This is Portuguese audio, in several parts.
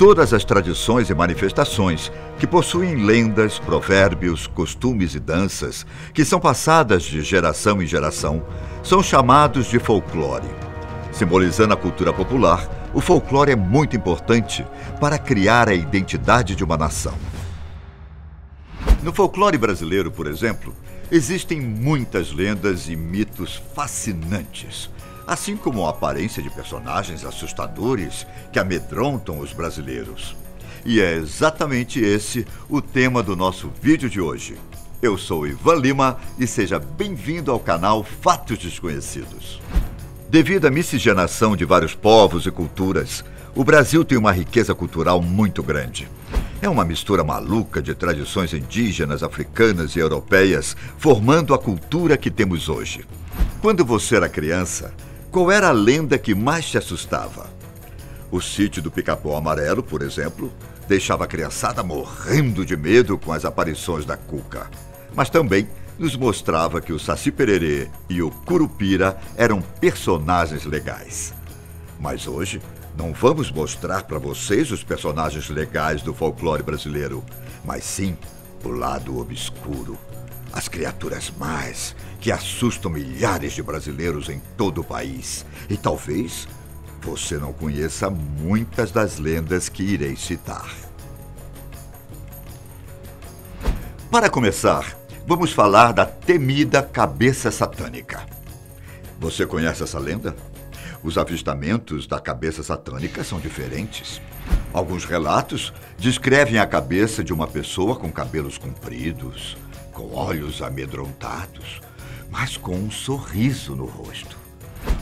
todas as tradições e manifestações que possuem lendas, provérbios, costumes e danças que são passadas de geração em geração são chamados de folclore. Simbolizando a cultura popular, o folclore é muito importante para criar a identidade de uma nação. No folclore brasileiro, por exemplo, existem muitas lendas e mitos fascinantes, assim como a aparência de personagens assustadores que amedrontam os brasileiros. E é exatamente esse o tema do nosso vídeo de hoje. Eu sou Ivan Lima e seja bem-vindo ao canal Fatos Desconhecidos. Devido à miscigenação de vários povos e culturas, o Brasil tem uma riqueza cultural muito grande. É uma mistura maluca de tradições indígenas, africanas e europeias, formando a cultura que temos hoje. Quando você era criança, qual era a lenda que mais te assustava? O sítio do Pica-Pau Amarelo, por exemplo, deixava a criançada morrendo de medo com as aparições da Cuca. Mas também nos mostrava que o Saci Pererê e o Curupira eram personagens legais. Mas hoje, não vamos mostrar para vocês os personagens legais do folclore brasileiro, mas sim o lado obscuro. As criaturas más que assustam milhares de brasileiros em todo o país. E talvez você não conheça muitas das lendas que irei citar. Para começar, vamos falar da temida cabeça satânica. Você conhece essa lenda? Os avistamentos da cabeça satânica são diferentes. Alguns relatos descrevem a cabeça de uma pessoa com cabelos compridos, com olhos amedrontados, mas com um sorriso no rosto.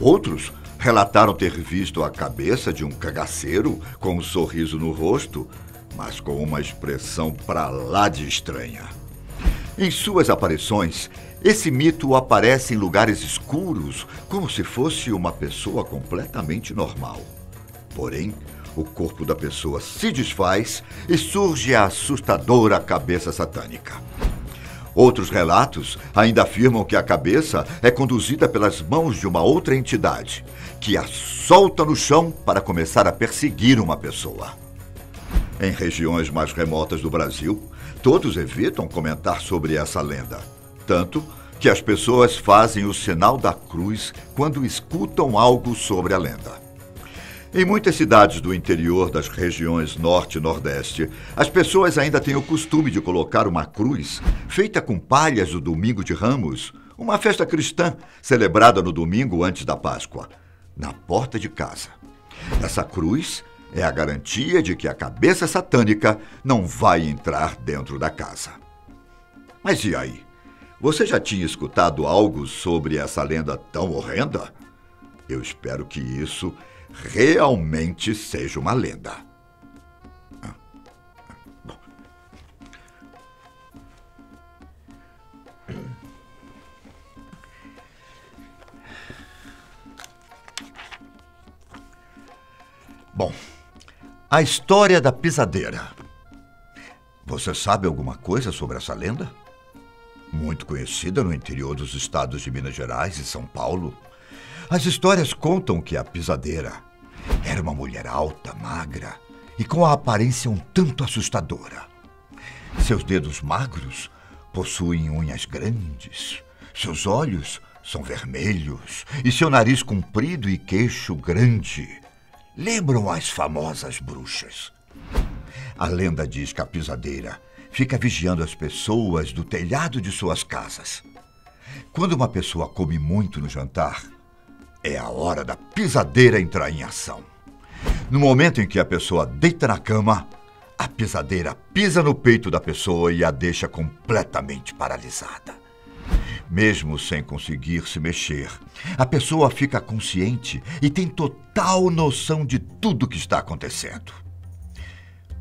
Outros relataram ter visto a cabeça de um cangaceiro com um sorriso no rosto, mas com uma expressão pra lá de estranha. Em suas aparições, esse mito aparece em lugares escuros, como se fosse uma pessoa completamente normal. Porém, o corpo da pessoa se desfaz e surge a assustadora cabeça satânica. Outros relatos ainda afirmam que a cabeça é conduzida pelas mãos de uma outra entidade, que a solta no chão para começar a perseguir uma pessoa. Em regiões mais remotas do Brasil, todos evitam comentar sobre essa lenda, tanto que as pessoas fazem o sinal da cruz quando escutam algo sobre a lenda. Em muitas cidades do interior das regiões norte e nordeste, as pessoas ainda têm o costume de colocar uma cruz feita com palhas do Domingo de Ramos, uma festa cristã celebrada no domingo antes da Páscoa, na porta de casa. Essa cruz é a garantia de que a cabeça satânica não vai entrar dentro da casa. Mas e aí? Você já tinha escutado algo sobre essa lenda tão horrenda? Eu espero que isso realmente seja uma lenda. Bom. A história da pisadeira. Você sabe alguma coisa sobre essa lenda? Muito conhecida no interior dos estados de Minas Gerais e São Paulo. As histórias contam que a pisadeira era uma mulher alta, magra e com a aparência um tanto assustadora. Seus dedos magros possuem unhas grandes, seus olhos são vermelhos e seu nariz comprido e queixo grande lembram as famosas bruxas. A lenda diz que a pisadeira fica vigiando as pessoas do telhado de suas casas. Quando uma pessoa come muito no jantar, é a hora da pisadeira entrar em ação. No momento em que a pessoa deita na cama, a pisadeira pisa no peito da pessoa e a deixa completamente paralisada. Mesmo sem conseguir se mexer, a pessoa fica consciente e tem total noção de tudo o que está acontecendo.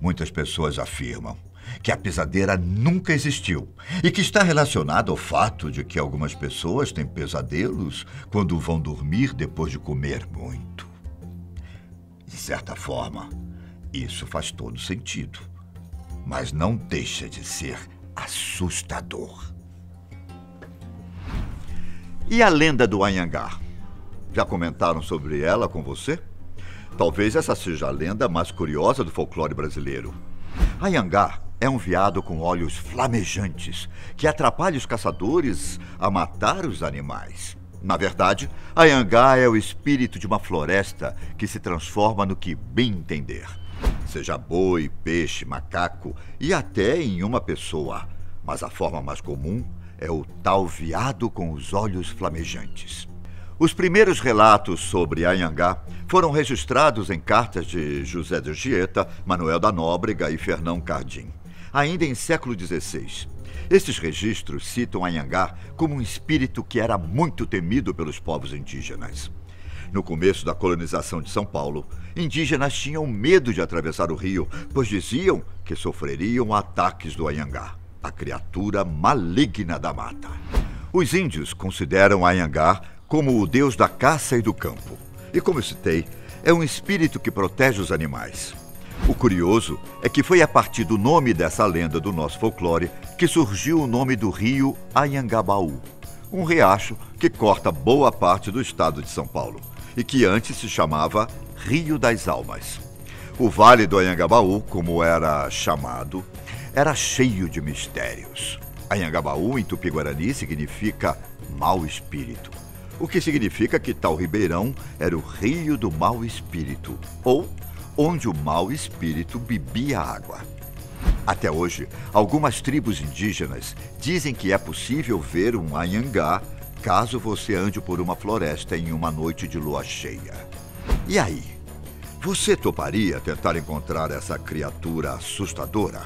Muitas pessoas afirmam que a pisadeira nunca existiu e que está relacionado ao fato de que algumas pessoas têm pesadelos quando vão dormir depois de comer muito. De certa forma, isso faz todo sentido, mas não deixa de ser assustador. E a lenda do Anhangá? Já comentaram sobre ela com você? Talvez essa seja a lenda mais curiosa do folclore brasileiro. Anhangá é um veado com olhos flamejantes que atrapalha os caçadores a matar os animais. Na verdade, Anhangá é o espírito de uma floresta que se transforma no que bem entender. Seja boi, peixe, macaco e até em uma pessoa. Mas a forma mais comum é o tal veado com os olhos flamejantes. Os primeiros relatos sobre Anhangá foram registrados em cartas de José de Anchieta, Manuel da Nóbrega e Fernão Cardim, ainda em século XVI. Esses registros citam Anhangá como um espírito que era muito temido pelos povos indígenas. No começo da colonização de São Paulo, indígenas tinham medo de atravessar o rio, pois diziam que sofreriam ataques do Anhangá, a criatura maligna da mata. Os índios consideram Anhangá como o deus da caça e do campo. E como eu citei, é um espírito que protege os animais. O curioso é que foi a partir do nome dessa lenda do nosso folclore que surgiu o nome do rio Anhangabaú, um riacho que corta boa parte do estado de São Paulo e que antes se chamava Rio das Almas. O Vale do Anhangabaú, como era chamado, era cheio de mistérios. Anhangabaú, em tupi-guarani, significa mau espírito. O que significa que tal ribeirão era o rio do mau espírito, ou onde o mau espírito bebia água. Até hoje, algumas tribos indígenas dizem que é possível ver um anhangá caso você ande por uma floresta em uma noite de lua cheia. E aí, você toparia tentar encontrar essa criatura assustadora?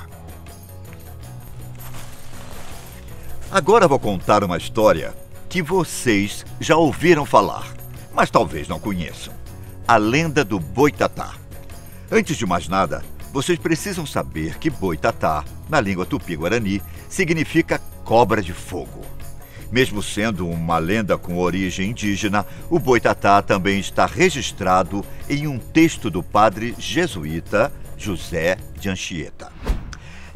Agora vou contar uma história que vocês já ouviram falar, mas talvez não conheçam. A lenda do Boitatá. Antes de mais nada, vocês precisam saber que Boitatá, na língua tupi-guarani, significa cobra de fogo. Mesmo sendo uma lenda com origem indígena, o Boitatá também está registrado em um texto do padre jesuíta José de Anchieta.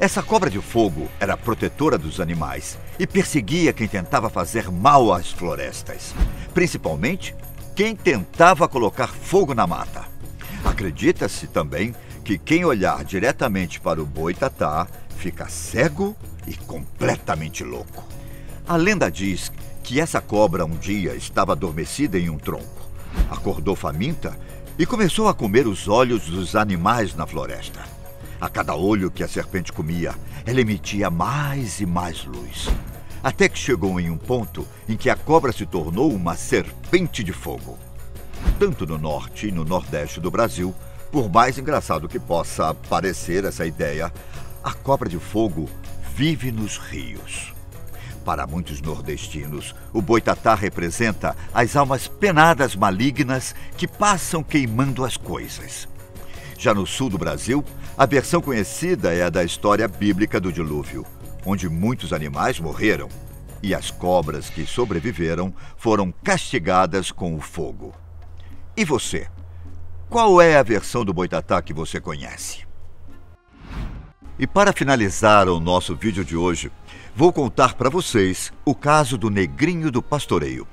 Essa cobra de fogo era protetora dos animais e perseguia quem tentava fazer mal às florestas, principalmente quem tentava colocar fogo na mata. Acredita-se também que quem olhar diretamente para o Boitatá fica cego e completamente louco. A lenda diz que essa cobra um dia estava adormecida em um tronco, acordou faminta e começou a comer os olhos dos animais na floresta. A cada olho que a serpente comia, ela emitia mais e mais luz, até que chegou em um ponto em que a cobra se tornou uma serpente de fogo. Tanto no norte e no nordeste do Brasil, por mais engraçado que possa parecer essa ideia, a cobra de fogo vive nos rios. Para muitos nordestinos, o Boitatá representa as almas penadas malignas que passam queimando as coisas. Já no sul do Brasil, a versão conhecida é a da história bíblica do dilúvio, onde muitos animais morreram e as cobras que sobreviveram foram castigadas com o fogo. E você? Qual é a versão do Boitatá que você conhece? E para finalizar o nosso vídeo de hoje, vou contar para vocês o caso do Negrinho do Pastoreio.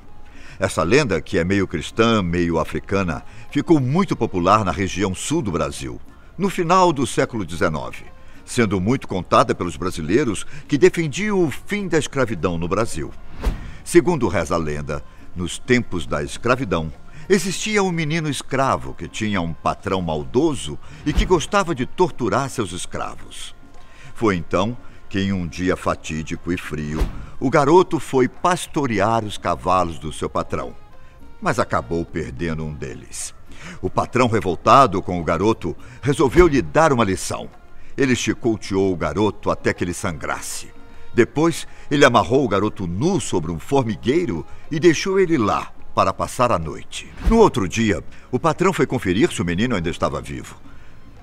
Essa lenda, que é meio cristã, meio africana, ficou muito popular na região sul do Brasil, no final do século XIX, sendo muito contada pelos brasileiros que defendiam o fim da escravidão no Brasil. Segundo reza a lenda, nos tempos da escravidão, existia um menino escravo que tinha um patrão maldoso e que gostava de torturar seus escravos. Foi então que, em um dia fatídico e frio, o garoto foi pastorear os cavalos do seu patrão, mas acabou perdendo um deles. O patrão, revoltado com o garoto, resolveu lhe dar uma lição. Ele chicoteou o garoto até que ele sangrasse. Depois, ele amarrou o garoto nu sobre um formigueiro e deixou ele lá para passar a noite. No outro dia, o patrão foi conferir se o menino ainda estava vivo.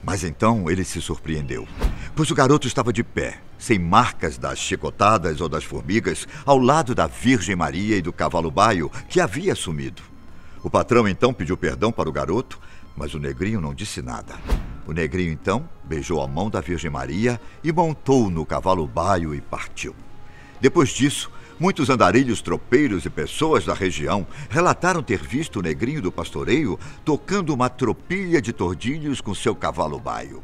Mas então ele se surpreendeu, pois o garoto estava de pé, sem marcas das chicotadas ou das formigas, ao lado da Virgem Maria e do cavalo baio que havia sumido. O patrão então pediu perdão para o garoto, mas o negrinho não disse nada. O negrinho então beijou a mão da Virgem Maria e montou no cavalo baio e partiu. Depois disso, Muitos andarilhos, tropeiros e pessoas da região relataram ter visto o Negrinho do Pastoreio tocando uma tropilha de tordilhos com seu cavalo baio.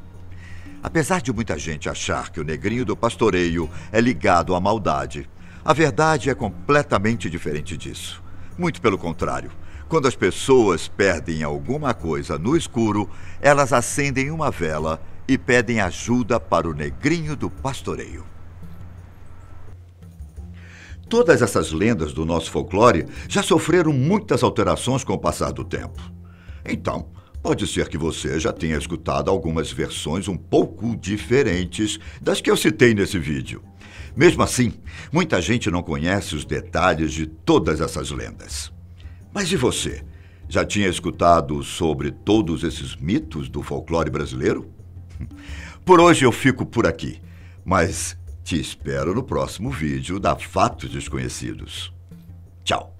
Apesar de muita gente achar que o Negrinho do Pastoreio é ligado à maldade, a verdade é completamente diferente disso. Muito pelo contrário. Quando as pessoas perdem alguma coisa no escuro, elas acendem uma vela e pedem ajuda para o Negrinho do Pastoreio. Todas essas lendas do nosso folclore já sofreram muitas alterações com o passar do tempo. Então, pode ser que você já tenha escutado algumas versões um pouco diferentes das que eu citei nesse vídeo. Mesmo assim, muita gente não conhece os detalhes de todas essas lendas. Mas e você? Já tinha escutado sobre todos esses mitos do folclore brasileiro? Por hoje eu fico por aqui, mas te espero no próximo vídeo da Fatos Desconhecidos. Tchau!